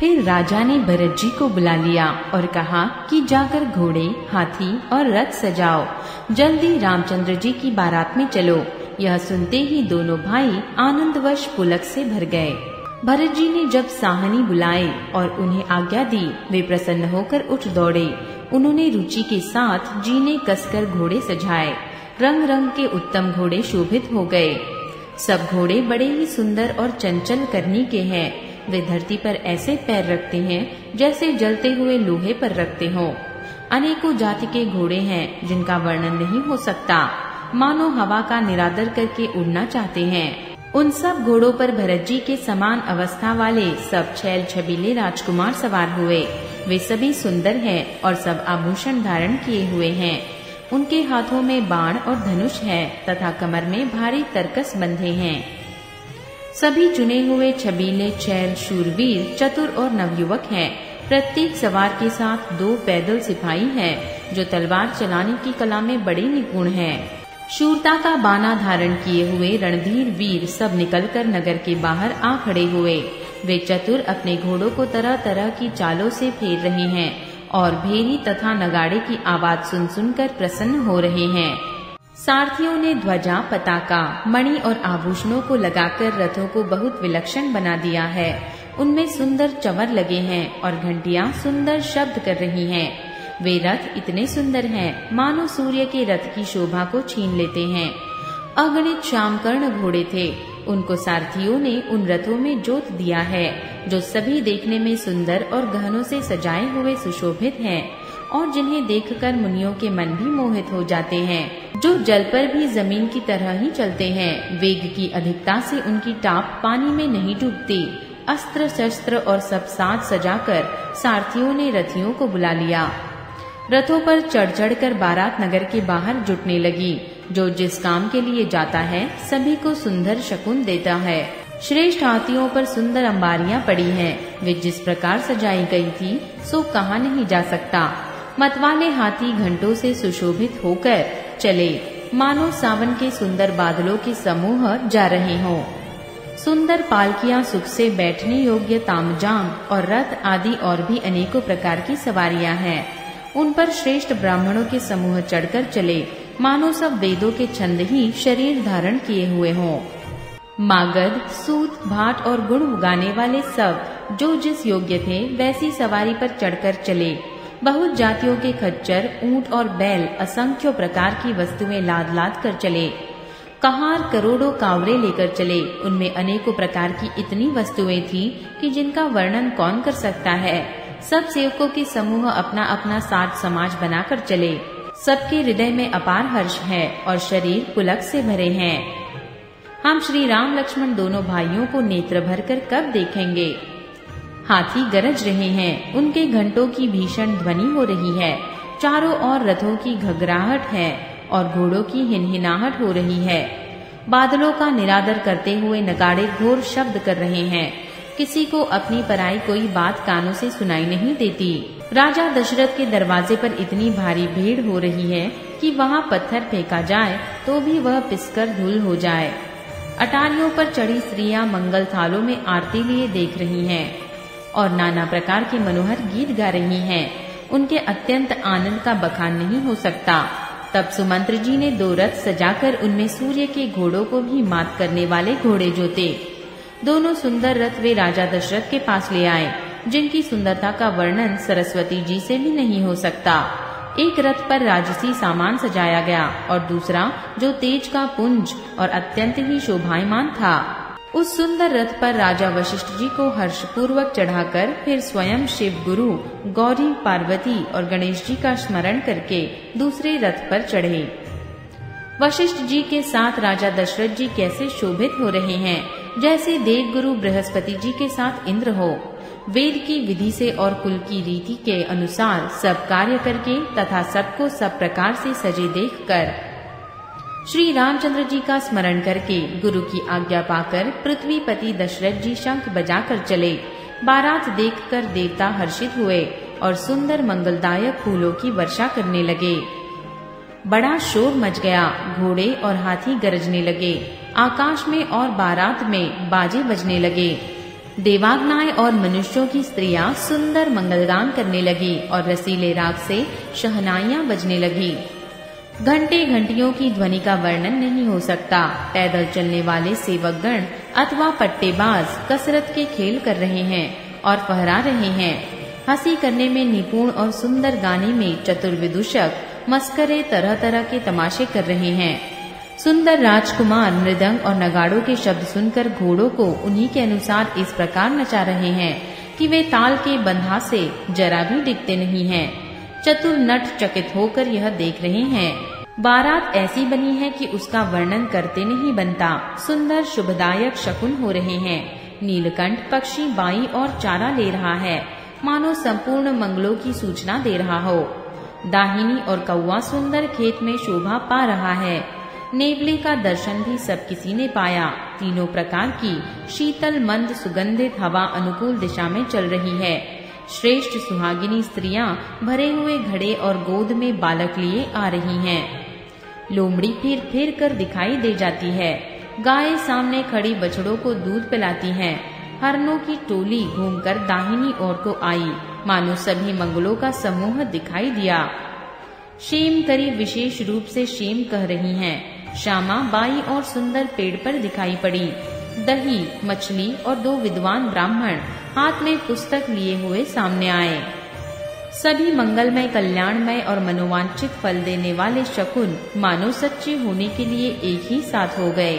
फिर राजा ने भरत जी को बुला लिया और कहा कि जाकर घोड़े, हाथी और रथ सजाओ, जल्दी रामचंद्र जी की बारात में चलो। यह सुनते ही दोनों भाई आनंदवश पुलक से भर गए। भरत जी ने जब साहनी बुलाए और उन्हें आज्ञा दी, वे प्रसन्न होकर उठ दौड़े। उन्होंने रुचि के साथ जीने कसकर घोड़े सजाए। रंग रंग के उत्तम घोड़े शोभित हो गए। सब घोड़े बड़े ही सुंदर और चंचल करनी के हैं। वे धरती पर ऐसे पैर रखते हैं जैसे जलते हुए लोहे पर रखते हों। अनेकों जाति के घोड़े हैं जिनका वर्णन नहीं हो सकता, मानो हवा का निरादर करके उड़ना चाहते हैं। उन सब घोड़ों पर भरत जी के समान अवस्था वाले सब छैल छबीले राजकुमार सवार हुए। वे सभी सुंदर हैं और सब आभूषण धारण किए हुए हैं। उनके हाथों में बाण और धनुष है तथा कमर में भारी तरकस बंधे हैं। सभी चुने हुए छबीले छैल शूरवीर, चतुर और नवयुवक हैं। प्रत्येक सवार के साथ दो पैदल सिपाही हैं, जो तलवार चलाने की कला में बड़े निपुण हैं। शूरता का बाना धारण किए हुए रणधीर वीर सब निकलकर नगर के बाहर आ खड़े हुए। वे चतुर अपने घोड़ों को तरह तरह की चालों से फेर रहे हैं और भेरी तथा नगाड़े की आवाज सुन सुनकर प्रसन्न हो रहे हैं। सारथियों ने ध्वजा, पताका, मणि और आभूषणों को लगाकर रथों को बहुत विलक्षण बना दिया है। उनमें सुंदर चमर लगे हैं और घंटियां सुंदर शब्द कर रही हैं। वे रथ इतने सुंदर हैं मानो सूर्य के रथ की शोभा को छीन लेते हैं। अगणित श्यामकर्ण घोड़े थे। उनको सारथियों ने उन रथों में जोत दिया है, जो सभी देखने में सुंदर और गहनों से सजाए हुए सुशोभित हैं और जिन्हें देखकर मुनियों के मन भी मोहित हो जाते हैं। जो जल पर भी जमीन की तरह ही चलते हैं। वेग की अधिकता से उनकी टाप पानी में नहीं डूबती। अस्त्र शस्त्र और सब साज सजाकर सारथियों ने रथियों को बुला लिया। रथों पर चढ़ चढ़ कर बारात नगर के बाहर जुटने लगी। जो जिस काम के लिए जाता है सभी को सुंदर शकुन देता है। श्रेष्ठ हाथियों पर सुंदर अंबारियां पड़ी हैं, वे जिस प्रकार सजाई गई थी सो कहा नहीं जा सकता। मतवाले हाथी घंटों से सुशोभित होकर चले, मानो सावन के सुंदर बादलों के समूह जा रहे हों। सुंदर पालकियां, सुख से बैठने योग्य तामजाम और रथ आदि और भी अनेकों प्रकार की सवारियां हैं। उन पर श्रेष्ठ ब्राह्मणों के समूह चढ़कर चले, मानो सब वेदों के छंद ही शरीर धारण किए हुए हों। मागध, सूत, भाट और गुण उगाने वाले सब जो जिस योग्य थे वैसी सवारी पर चढ़कर चले। बहुत जातियों के खच्चर, ऊंट और बैल असंख्य प्रकार की वस्तुएं लाद लाद कर चले। कहार करोड़ों कावरे लेकर चले। उनमें अनेकों प्रकार की इतनी वस्तुएं थी कि जिनका वर्णन कौन कर सकता है। सब सेवकों के समूह अपना अपना साज समाज बनाकर चले। सबके हृदय में अपार हर्ष है और शरीर पुलक से भरे हैं। हम श्री राम लक्ष्मण दोनों भाइयों को नेत्र भर कर कब देखेंगे। हाथी गरज रहे हैं, उनके घंटों की भीषण ध्वनि हो रही है। चारों ओर रथों की घगराहट है और घोड़ों की हिनहिनाहट हो रही है। बादलों का निरादर करते हुए नगाड़े घोर शब्द कर रहे हैं। किसी को अपनी पराई कोई बात कानों से सुनाई नहीं देती। राजा दशरथ के दरवाजे पर इतनी भारी भीड़ हो रही है कि वहाँ पत्थर फेंका जाए तो भी वह पिसकर धूल हो जाए। अटारियों पर चढ़ी स्त्रियां मंगल थालों में आरती लिए देख रही हैं और नाना प्रकार के मनोहर गीत गा रही हैं। उनके अत्यंत आनंद का बखान नहीं हो सकता। तब सुमंत्र जी ने दो रथ सजाकर उनमें सूर्य के घोड़ों को भी मात करने वाले घोड़े जोते। दोनों सुंदर रथ वे राजा दशरथ के पास ले आए, जिनकी सुंदरता का वर्णन सरस्वती जी से भी नहीं हो सकता। एक रथ पर राजसी सामान सजाया गया और दूसरा जो तेज का पुंज और अत्यंत ही शोभायमान था। उस सुंदर रथ पर राजा वशिष्ठ जी को हर्ष पूर्वक चढ़ाकर फिर स्वयं शिव, गुरु, गौरी, पार्वती और गणेश जी का स्मरण करके दूसरे रथ पर चढ़े। वशिष्ठ जी के साथ राजा दशरथ जी कैसे शोभित हो रहे हैं, जैसे देव गुरु बृहस्पति जी के साथ इंद्र हो। वेद की विधि से और कुल की रीति के अनुसार सब कार्य करके तथा सबको सब प्रकार से सजे देखकर श्री रामचंद्र जी का स्मरण करके गुरु की आज्ञा पाकर पृथ्वी पति दशरथ जी शंख बजाकर चले। बारात देखकर देवता हर्षित हुए और सुंदर मंगलदायक फूलों की वर्षा करने लगे। बड़ा शोर मच गया। घोड़े और हाथी गरजने लगे। आकाश में और बारात में बाजे बजने लगे। देवांगनाएं और मनुष्यों की स्त्रियां सुंदर मंगलगान करने लगी और रसीले राग से शहनाइयां बजने लगी। घंटे घंटियों की ध्वनि का वर्णन नहीं हो सकता। पैदल चलने वाले सेवकगण अथवा पट्टेबाज कसरत के खेल कर रहे हैं और फहरा रहे हैं। हंसी करने में निपुण और सुंदर गाने में चतुर विदूषक मस्करे तरह तरह के तमाशे कर रहे हैं। सुंदर राजकुमार मृदंग और नगाड़ों के शब्द सुनकर घोड़ों को उन्हीं के अनुसार इस प्रकार नचा रहे हैं कि वे ताल के बंधा से जरा भी दिखते नहीं हैं। चतुर नट चकित होकर यह देख रहे हैं। बारात ऐसी बनी है कि उसका वर्णन करते नहीं बनता। सुंदर शुभदायक शकुन हो रहे हैं। नीलकंठ पक्षी बाई और चारा ले रहा है, मानो संपूर्ण मंगलों की सूचना दे रहा हो। दाहिनी और कौवा सुंदर खेत में शोभा पा रहा है। नेवले का दर्शन भी सब किसी ने पाया। तीनों प्रकार की शीतल मंद सुगंधित हवा अनुकूल दिशा में चल रही है। श्रेष्ठ सुहागिनी स्त्रियां भरे हुए घड़े और गोद में बालक लिए आ रही हैं। लोमड़ी फिर कर दिखाई दे जाती है। गाय सामने खड़ी बछड़ों को दूध पिलाती हैं। हरनों की टोली घूमकर दाहिनी ओर को आई, मानो सभी मंगलों का समूह दिखाई दिया। शेम करी विशेष रूप से शेम कह रही हैं। श्यामा बाई और सुंदर पेड़ पर दिखाई पड़ी। दही मछली और दो विद्वान ब्राह्मण हाथ में पुस्तक लिए हुए सामने आए। सभी मंगलमय कल्याणमय और मनोवांछित फल देने वाले शकुन मानो सच्चे होने के लिए एक ही साथ हो गए।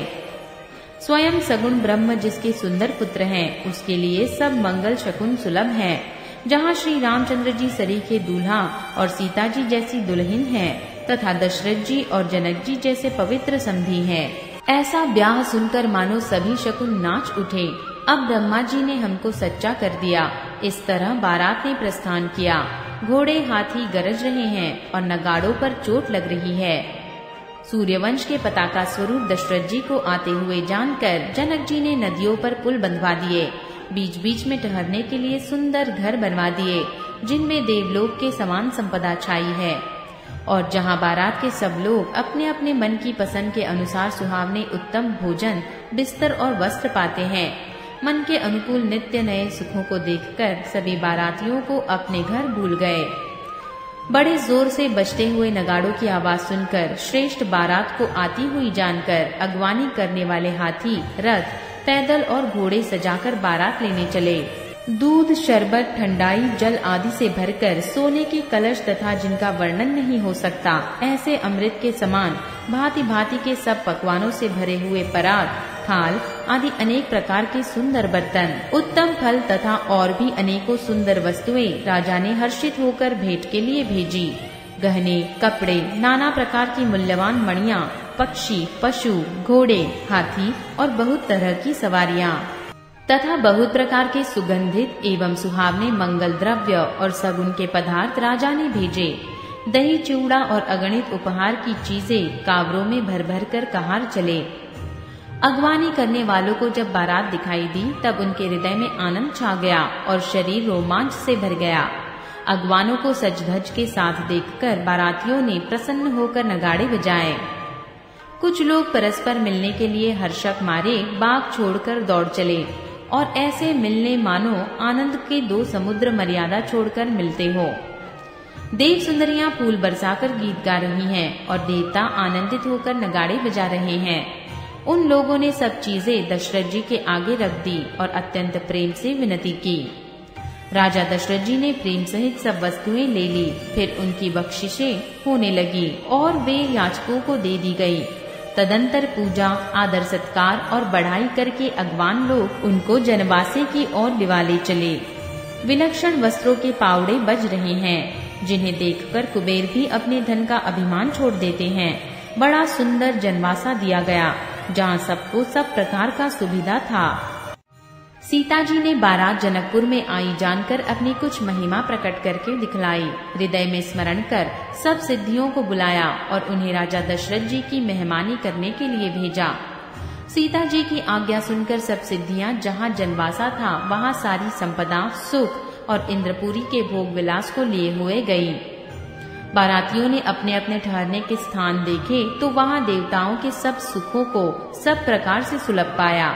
स्वयं सगुण ब्रह्म जिसके सुंदर पुत्र हैं, उसके लिए सब मंगल शकुन सुलभ है। जहाँ श्री रामचंद्र जी सरीखे दूल्हा और सीता जी जैसी दुल्हन हैं, तथा दशरथ जी और जनक जी जैसे पवित्र समधी हैं। ऐसा ब्याह सुनकर मानो सभी शकुन नाच उठे। अब ब्रह्मा जी ने हमको सच्चा कर दिया। इस तरह बारात ने प्रस्थान किया। घोड़े हाथी गरज रहे हैं और नगाड़ों पर चोट लग रही है। सूर्यवंश के पताका स्वरूप दशरथ जी को आते हुए जानकर जनक जी ने नदियों पर पुल बंधवा दिए। बीच बीच में ठहरने के लिए सुंदर घर बनवा दिए, जिनमें देवलोक के समान संपदा छाई है। और जहां बारात के सब लोग अपने अपने मन की पसंद के अनुसार सुहावने उत्तम भोजन बिस्तर और वस्त्र पाते हैं, मन के अनुकूल नित्य नए सुखों को देखकर सभी बारातियों को अपने घर भूल गए। बड़े जोर से बजते हुए नगाड़ों की आवाज सुनकर श्रेष्ठ बारात को आती हुई जानकर अगवानी करने वाले हाथी रथ पैदल और घोड़े सजाकर बारात लेने चले। दूध शरबत ठंडाई जल आदि से भरकर सोने के कलश तथा जिनका वर्णन नहीं हो सकता ऐसे अमृत के समान भांति भांति के सब पकवानों से भरे हुए परात थाल आदि अनेक प्रकार के सुंदर बर्तन उत्तम फल तथा और भी अनेकों सुंदर वस्तुएं राजा ने हर्षित होकर भेंट के लिए भेजी। गहने कपड़े नाना प्रकार की मूल्यवान मणियाँ पक्षी पशु घोड़े हाथी और बहुत तरह की सवारियां तथा बहुत प्रकार के सुगंधित एवं सुहावने मंगल द्रव्य और सगुन के पदार्थ राजा ने भेजे। दही चूड़ा और अगणित उपहार की चीजें कावरों में भर भर कर कहार चले। अगवानी करने वालों को जब बारात दिखाई दी तब उनके हृदय में आनंद छा गया और शरीर रोमांच से भर गया। अगवानों को सज धज के साथ देखकर बारातियों ने प्रसन्न होकर नगाड़े बजाए। कुछ लोग परस्पर मिलने के लिए हर्षक मारे बाग छोड़कर दौड़ चले और ऐसे मिलने मानो आनंद के दो समुद्र मर्यादा छोड़कर मिलते हो। देव सुंदरियां फूल बरसाकर गीत गा रही हैं और देवता आनंदित होकर नगाड़े बजा रहे हैं। उन लोगों ने सब चीजें दशरथ जी के आगे रख दी और अत्यंत प्रेम से विनती की। राजा दशरथ जी ने प्रेम सहित सब वस्तुएं ले ली। फिर उनकी बख्शिशें होने लगी और वे याचकों को दे दी गई। तदंतर पूजा आदर सत्कार और बढ़ाई करके अगवान लोग उनको जनवासे की ओर दिवाले चले। विलक्षण वस्त्रों के पावड़े बज रहे हैं, जिन्हें देखकर कुबेर भी अपने धन का अभिमान छोड़ देते हैं। बड़ा सुंदर जनवासा दिया गया, जहाँ सबको सब प्रकार का सुविधा था। सीता जी ने बारात जनकपुर में आई जानकर अपनी कुछ महिमा प्रकट करके दिखलाई। हृदय में स्मरण कर सब सिद्धियों को बुलाया और उन्हें राजा दशरथ जी की मेहमानी करने के लिए भेजा। सीता जी की आज्ञा सुनकर सब सिद्धियाँ जहाँ जनवासा था वहाँ सारी संपदा सुख और इंद्रपुरी के भोग विलास को लिए हुए गयी। बारातियों ने अपने अपने ठहरने के स्थान देखे तो वहाँ देवताओं के सब सुखों को सब प्रकार से सुलभ पाया।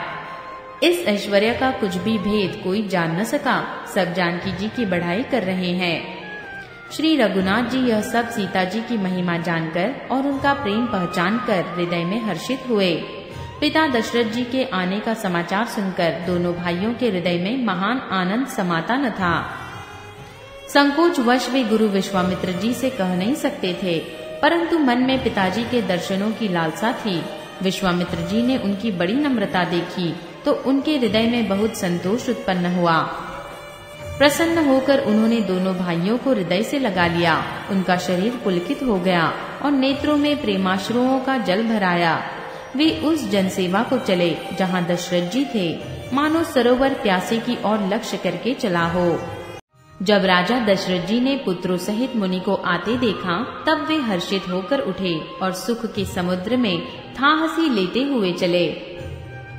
इस ऐश्वर्य का कुछ भी भेद कोई जान न सका। सब जानकी जी की बढ़ाई कर रहे हैं। श्री रघुनाथ जी यह सब सीता जी की महिमा जानकर और उनका प्रेम पहचान कर हृदय में हर्षित हुए। पिता दशरथ जी के आने का समाचार सुनकर दोनों भाइयों के हृदय में महान आनंद समाता न था। संकोच वश वे गुरु विश्वामित्र जी से कह नहीं सकते थे, परंतु मन में पिताजी के दर्शनों की लालसा थी। विश्वामित्र जी ने उनकी बड़ी नम्रता देखी तो उनके हृदय में बहुत संतोष उत्पन्न हुआ। प्रसन्न होकर उन्होंने दोनों भाइयों को हृदय से लगा लिया। उनका शरीर पुलकित हो गया और नेत्रों में प्रेमाश्रुओं का जल भराया। वे उस जनसेवा को चले जहाँ दशरथ जी थे, मानो सरोवर प्यासे की ओर लक्ष्य करके चला हो। जब राजा दशरथ जी ने पुत्रों सहित मुनि को आते देखा तब वे हर्षित होकर उठे और सुख के समुद्र में थाहसी लेते हुए चले।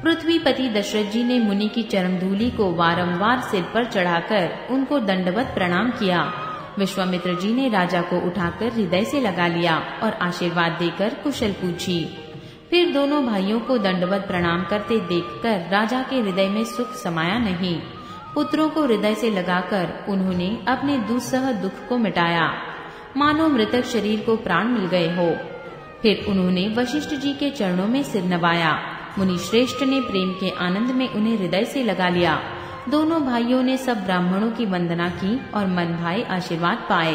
पृथ्वीपति दशरथ जी ने मुनि की चरणधूलि को वारंवार सिर पर चढ़ाकर उनको दंडवत प्रणाम किया। विश्वामित्र जी ने राजा को उठाकर हृदय से लगा लिया और आशीर्वाद देकर कुशल पूछी। फिर दोनों भाइयों को दंडवत प्रणाम करते देखकर राजा के हृदय में सुख समाया नहीं। पुत्रों को हृदय से लगाकर उन्होंने अपने दुस्सह दुख को मिटाया, मानो मृतक शरीर को प्राण मिल गए हो। फिर उन्होंने वशिष्ठ जी के चरणों में सिर नवाया। मुनि श्रेष्ठ ने प्रेम के आनंद में उन्हें हृदय से लगा लिया। दोनों भाइयों ने सब ब्राह्मणों की वंदना की और मन भाई आशीर्वाद पाए।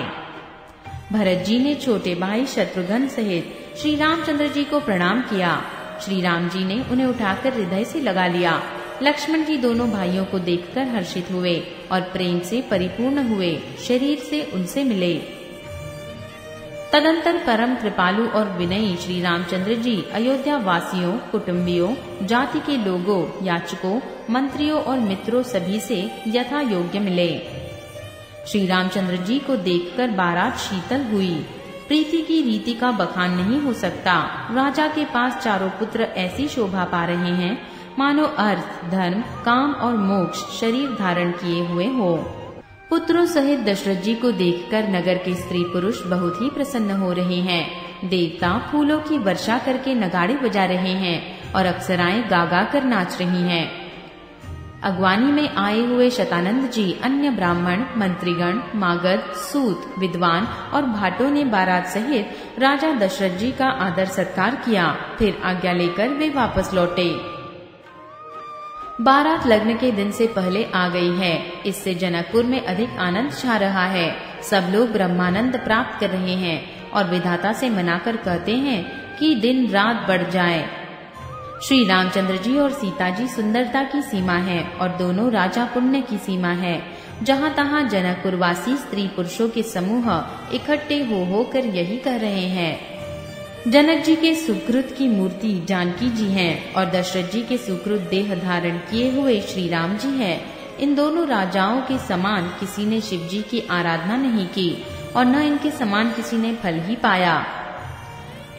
भरत जी ने छोटे भाई शत्रुघ्न सहित श्री रामचंद्र जी को प्रणाम किया। श्री राम जी ने उन्हें उठाकर हृदय से लगा लिया। लक्ष्मण जी दोनों भाइयों को देखकर हर्षित हुए और प्रेम से परिपूर्ण हुए शरीर से उनसे मिले। तदंतर परम कृपालु और विनयी श्री रामचंद्र जी अयोध्या वासियों, कुटुम्बियों, जाति के लोगों, याचकों, मंत्रियों और मित्रों सभी से यथा योग्य मिले। श्री रामचंद्र जी को देखकर बारात शीतल हुई। प्रीति की रीति का बखान नहीं हो सकता। राजा के पास चारों पुत्र ऐसी शोभा पा रहे हैं मानो अर्थ, धर्म, काम और मोक्ष शरीर धारण किए हुए हो। पुत्रों सहित दशरथ जी को देखकर नगर के स्त्री पुरुष बहुत ही प्रसन्न हो रहे हैं। देवता फूलों की वर्षा करके नगाड़े बजा रहे हैं और अप्सराएं गागा कर नाच रही हैं। अगवानी में आए हुए शतानंद जी, अन्य ब्राह्मण, मंत्रीगण, मागध, सूत, विद्वान और भाटों ने बारात सहित राजा दशरथ जी का आदर सत्कार किया। फिर आज्ञा लेकर वे वापस लौटे। बारात लग्न के दिन से पहले आ गई है, इससे जनकपुर में अधिक आनंद छा रहा है। सब लोग ब्रह्मानंद प्राप्त कर रहे हैं और विधाता से मनाकर कहते हैं कि दिन रात बढ़ जाए। श्री रामचंद्र जी और सीता जी सुंदरता की सीमा है और दोनों राजा पुण्य की सीमा है। जहाँ तहाँ जनकपुरवासी स्त्री पुरुषों के समूह इकट्ठे हो कर यही कह रहे हैं, जनक जी के सुकृत की मूर्ति जानकी जी हैं और दशरथ जी के सुकृत देह धारण किए हुए श्री राम जी हैं। इन दोनों राजाओं के समान किसी ने शिव जी की आराधना नहीं की और न इनके समान किसी ने फल ही पाया।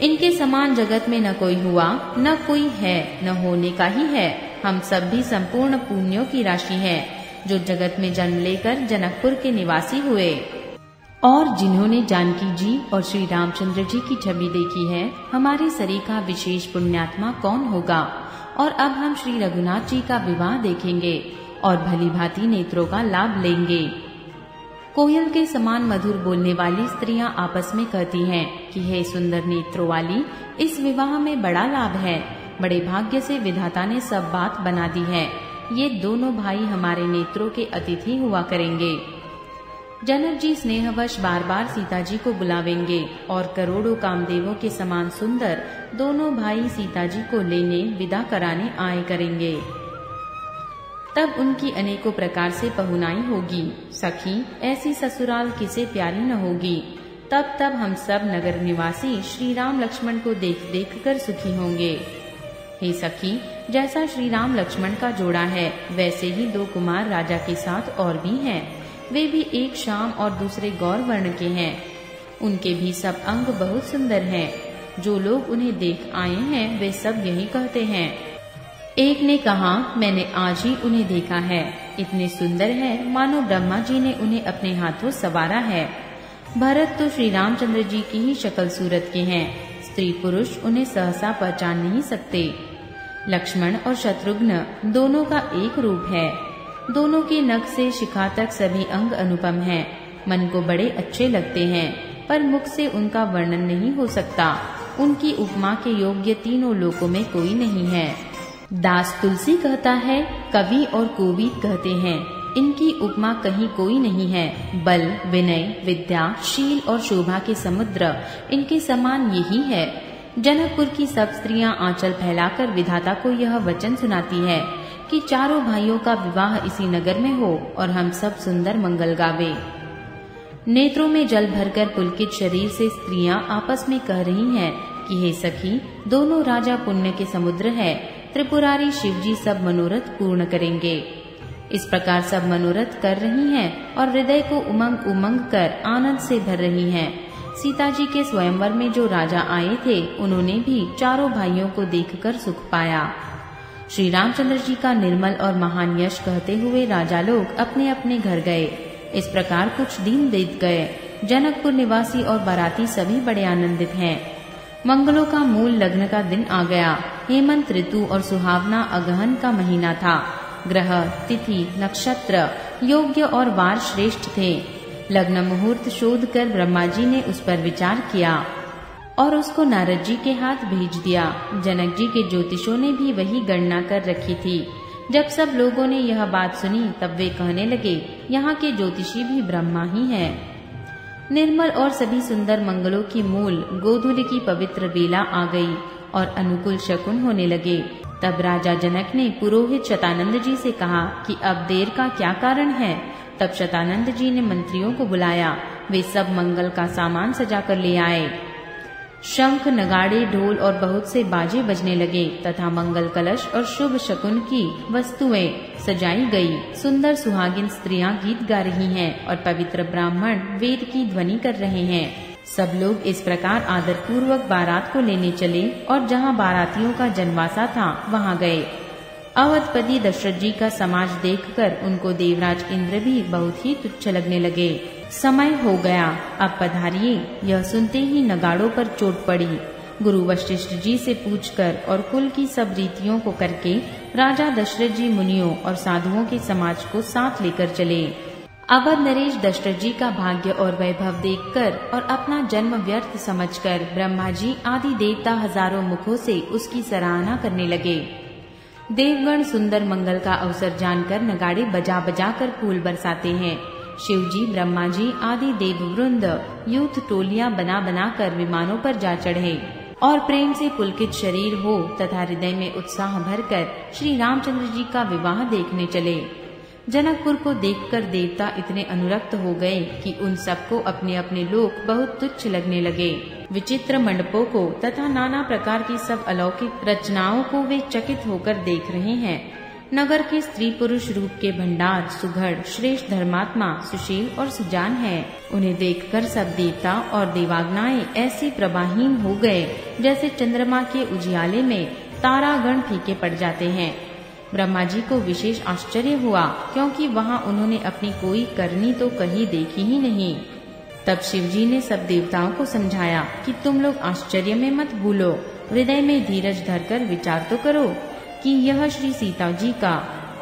इनके समान जगत में न कोई हुआ, न कोई है, न होने का ही है। हम सब भी संपूर्ण पुण्यों की राशि हैं जो जगत में जन्म लेकर जनकपुर के निवासी हुए। और जिन्होंने जानकी जी और श्री रामचंद्र जी की छवि देखी है, हमारे शरीर का विशेष पुण्यात्मा कौन होगा। और अब हम श्री रघुनाथ जी का विवाह देखेंगे और भली भांति नेत्रों का लाभ लेंगे। कोयल के समान मधुर बोलने वाली स्त्रियां आपस में कहती हैं कि हे सुंदर नेत्रों वाली, इस विवाह में बड़ा लाभ है। बड़े भाग्य से विधाता ने सब बात बना दी है। ये दोनों भाई हमारे नेत्रों के अतिथि हुआ करेंगे। जनक जी स्नेहवश बार बार सीता जी को बुलावेंगे और करोड़ों कामदेवों के समान सुंदर दोनों भाई सीता जी को लेने, विदा कराने आए करेंगे। तब उनकी अनेकों प्रकार से पहुनाई होगी। सखी, ऐसी ससुराल किसे प्यारी न होगी। तब हम सब नगर निवासी श्री राम लक्ष्मण को देख कर सुखी होंगे। हे सखी, जैसा श्री राम लक्ष्मण का जोड़ा है वैसे ही दो कुमार राजा के साथ और भी हैं। वे भी एक श्याम और दूसरे गौर वर्ण के हैं। उनके भी सब अंग बहुत सुंदर हैं। जो लोग उन्हें देख आए हैं वे सब यही कहते हैं। एक ने कहा, मैंने आज ही उन्हें देखा है। इतने सुंदर हैं मानो ब्रह्मा जी ने उन्हें अपने हाथों सवारा है। भरत तो श्री रामचंद्र जी की ही शक्ल सूरत के हैं। स्त्री पुरुष उन्हें सहसा पहचान नहीं सकते। लक्ष्मण और शत्रुघ्न दोनों का एक रूप है। दोनों के नख से शिखा तक सभी अंग अनुपम हैं, मन को बड़े अच्छे लगते हैं, पर मुख से उनका वर्णन नहीं हो सकता। उनकी उपमा के योग्य तीनों लोकों में कोई नहीं है। दास तुलसी कहता है, कवि और कोविद कहते हैं, इनकी उपमा कहीं कोई नहीं है। बल, विनय, विद्या, शील और शोभा के समुद्र इनके समान यही है। जनकपुर की सब स्त्रियाँ आंचल फैलाकर विधाता को यह वचन सुनाती है कि चारों भाइयों का विवाह इसी नगर में हो और हम सब सुंदर मंगल गावे। नेत्रों में जल भरकर पुलकित शरीर से स्त्रियां आपस में कह रही हैं कि हे सखी, दोनों राजा पुण्य के समुद्र है, त्रिपुरारी शिवजी सब मनोरथ पूर्ण करेंगे। इस प्रकार सब मनोरथ कर रही हैं और हृदय को उमंग उमंग कर आनंद से भर रही हैं। सीता जी के स्वयंवर में जो राजा आए थे, उन्होंने भी चारों भाइयों को देखकर सुख पाया। श्री रामचंद्र जी का निर्मल और महान यश कहते हुए राजा लोग अपने अपने घर गए। इस प्रकार कुछ दिन बीत गए। जनकपुर निवासी और बाराती सभी बड़े आनंदित हैं। मंगलों का मूल लग्न का दिन आ गया। हेमंत ऋतु और सुहावना अगहन का महीना था। ग्रह, तिथि, नक्षत्र योग्य और वार श्रेष्ठ थे। लग्न मुहूर्त शोध कर ब्रह्मा जी ने उस पर विचार किया और उसको नारद जी के हाथ भेज दिया। जनक जी के ज्योतिषों ने भी वही गणना कर रखी थी। जब सब लोगों ने यह बात सुनी, तब वे कहने लगे, यहाँ के ज्योतिषी भी ब्रह्मा ही हैं। निर्मल और सभी सुंदर मंगलों की मूल गोधूलि की पवित्र बेला आ गई और अनुकूल शकुन होने लगे। तब राजा जनक ने पुरोहित शतानंद जी से कहा कि अब देर का क्या कारण है। तब शतानंद जी ने मंत्रियों को बुलाया। वे सब मंगल का सामान सजा कर ले आए। शंख, नगाड़े, ढोल और बहुत से बाजे बजने लगे तथा मंगल कलश और शुभ शकुन की वस्तुएं सजाई गई। सुंदर सुहागिन स्त्रियां गीत गा रही हैं और पवित्र ब्राह्मण वेद की ध्वनि कर रहे हैं। सब लोग इस प्रकार आदर पूर्वक बारात को लेने चले और जहां बारातियों का जनवासा था वहां गए। अवधपति दशरथ जी का समाज देखकर उनको देवराज इंद्र भी बहुत ही तुच्छ लगने लगे। समय हो गया, अब पधारिए। यह सुनते ही नगाड़ों पर चोट पड़ी। गुरु वशिष्ठ जी से पूछकर और कुल की सब रीतियों को करके राजा दशरथ जी मुनियों और साधुओं के समाज को साथ लेकर चले। अवध नरेश दशरथ जी का भाग्य और वैभव देखकर और अपना जन्म व्यर्थ समझकर ब्रह्मा जी आदि देवता हजारों मुखों से उसकी सराहना करने लगे। देवगण सुंदर मंगल का अवसर जानकर नगाड़े बजा बजा कर फूल बरसाते हैं। शिव जी, ब्रह्मा जी आदि देववृंद यूथ टोलियां बना बना कर विमानों पर जा चढ़े और प्रेम से पुलकित शरीर हो तथा हृदय में उत्साह भरकर श्री रामचंद्र जी का विवाह देखने चले। जनकपुर को देखकर देवता इतने अनुरक्त हो गए कि उन सबको अपने अपने लोक बहुत तुच्छ लगने लगे। विचित्र मंडपों को तथा नाना प्रकार की सब अलौकिक रचनाओं को वे चकित होकर देख रहे हैं। नगर के स्त्री पुरुष रूप के भंडार सुघड़ श्रेष्ठ धर्मात्मा सुशील और सुजान है। उन्हें देखकर सब देवता और देवाग्नाएं ऐसी प्रवाहीन हो गए जैसे चंद्रमा के उजियाले में तारागण फीके पड़ जाते हैं। ब्रह्मा जी को विशेष आश्चर्य हुआ क्योंकि वहाँ उन्होंने अपनी कोई करनी तो कहीं देखी ही नहीं। तब शिव जी ने सब देवताओं को समझाया कि तुम लोग आश्चर्य में मत भूलो, हृदय में धीरज धरकर विचार तो करो कि यह श्री सीता जी का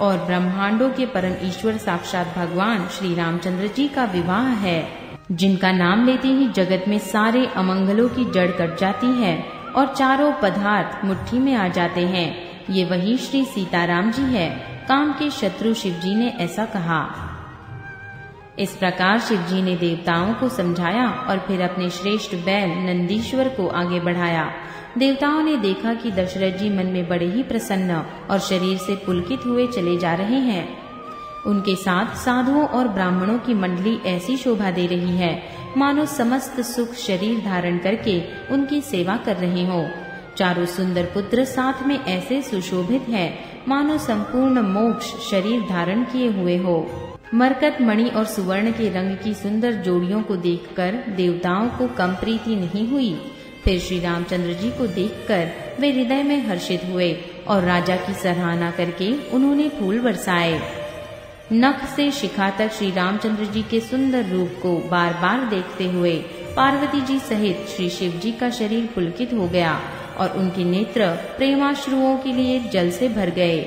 और ब्रह्मांडों के परम ईश्वर साक्षात भगवान श्री रामचंद्र जी का विवाह है, जिनका नाम लेते ही जगत में सारे अमंगलों की जड़ कट जाती है और चारों पदार्थ मुट्ठी में आ जाते हैं। ये वही श्री सीताराम जी है। काम के शत्रु शिव जी ने ऐसा कहा। इस प्रकार शिव जी ने देवताओं को समझाया और फिर अपने श्रेष्ठ बैल नंदीश्वर को आगे बढ़ाया। देवताओं ने देखा कि दशरथ जी मन में बड़े ही प्रसन्न और शरीर से पुलकित हुए चले जा रहे हैं। उनके साथ साधुओं और ब्राह्मणों की मंडली ऐसी शोभा दे रही है मानो समस्त सुख शरीर धारण करके उनकी सेवा कर रहे हो। चारों सुंदर पुत्र साथ में ऐसे सुशोभित हैं मानो संपूर्ण मोक्ष शरीर धारण किए हुए हो। मरकत, मणि और सुवर्ण के रंग की सुंदर जोड़ियों को देखकर देवताओं को कम प्रीति नहीं हुई। फिर श्री रामचंद्र जी को देखकर वे हृदय में हर्षित हुए और राजा की सराहना करके उन्होंने फूल बरसाए। नख से शिखा तक श्री रामचंद्र जी के सुंदर रूप को बार बार देखते हुए पार्वती जी सहित श्री शिव जी का शरीर पुलकित हो गया और उनके नेत्र प्रेमाश्रुओं के लिए जल से भर गए।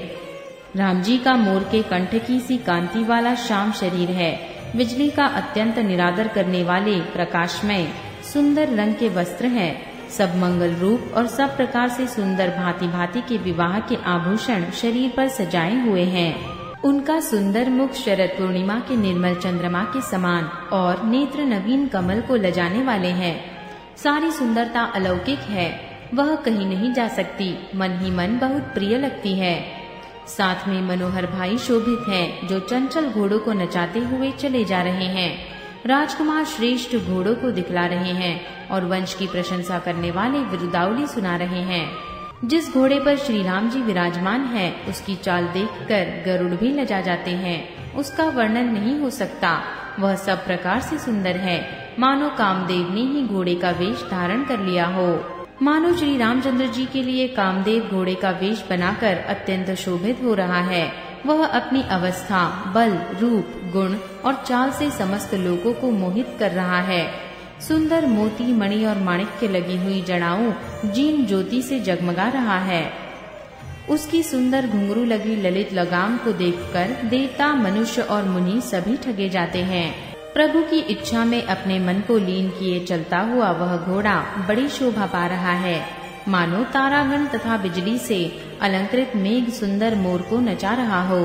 राम जी का मोर के कंठ की सी कांति वाला श्याम शरीर है, बिजली का अत्यंत निरादर करने वाले प्रकाशमय सुंदर रंग के वस्त्र हैं, सब मंगल रूप और सब प्रकार से सुंदर भांति भांति के विवाह के आभूषण शरीर पर सजाए हुए हैं। उनका सुंदर मुख शरद पूर्णिमा के निर्मल चंद्रमा के समान और नेत्र नवीन कमल को लजाने वाले हैं। सारी सुंदरता अलौकिक है, वह कहीं नहीं जा सकती, मन ही मन बहुत प्रिय लगती है। साथ में मनोहर भाई शोभित हैं, जो चंचल घोड़ों को नचाते हुए चले जा रहे हैं। राजकुमार श्रेष्ठ घोड़ों को दिखला रहे हैं और वंश की प्रशंसा करने वाले विरुदावली सुना रहे हैं। जिस घोड़े पर श्री राम जी विराजमान हैं, उसकी चाल देखकर गरुड़ भी लजा जाते हैं, उसका वर्णन नहीं हो सकता। वह सब प्रकार से सुंदर है, मानो कामदेव ने ही घोड़े का वेश धारण कर लिया हो। मानो श्री रामचंद्र जी के लिए कामदेव घोड़े का वेश बनाकर अत्यंत शोभित हो रहा है। वह अपनी अवस्था, बल, रूप, गुण और चाल से समस्त लोगों को मोहित कर रहा है। सुंदर मोती, मणि और माणिक के लगी हुई जड़ाओं जीन ज्योति से जगमगा रहा है। उसकी सुंदर घुंघरू लगी ललित लगाम को देखकर देवता, मनुष्य और मुनि सभी ठगे जाते हैं। प्रभु की इच्छा में अपने मन को लीन किए चलता हुआ वह घोड़ा बड़ी शोभा पा रहा है, मानो तारागण तथा बिजली से अलंकृत मेघ सुंदर मोर को नचा रहा हो।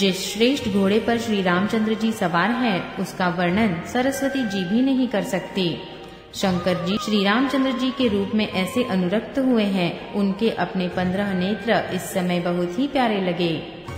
जिस श्रेष्ठ घोड़े पर श्री रामचंद्र जी सवार हैं, उसका वर्णन सरस्वती जी भी नहीं कर सकती। शंकर जी श्री रामचंद्र जी के रूप में ऐसे अनुरक्त हुए हैं, उनके अपने 15 नेत्र इस समय बहुत ही प्यारे लगे।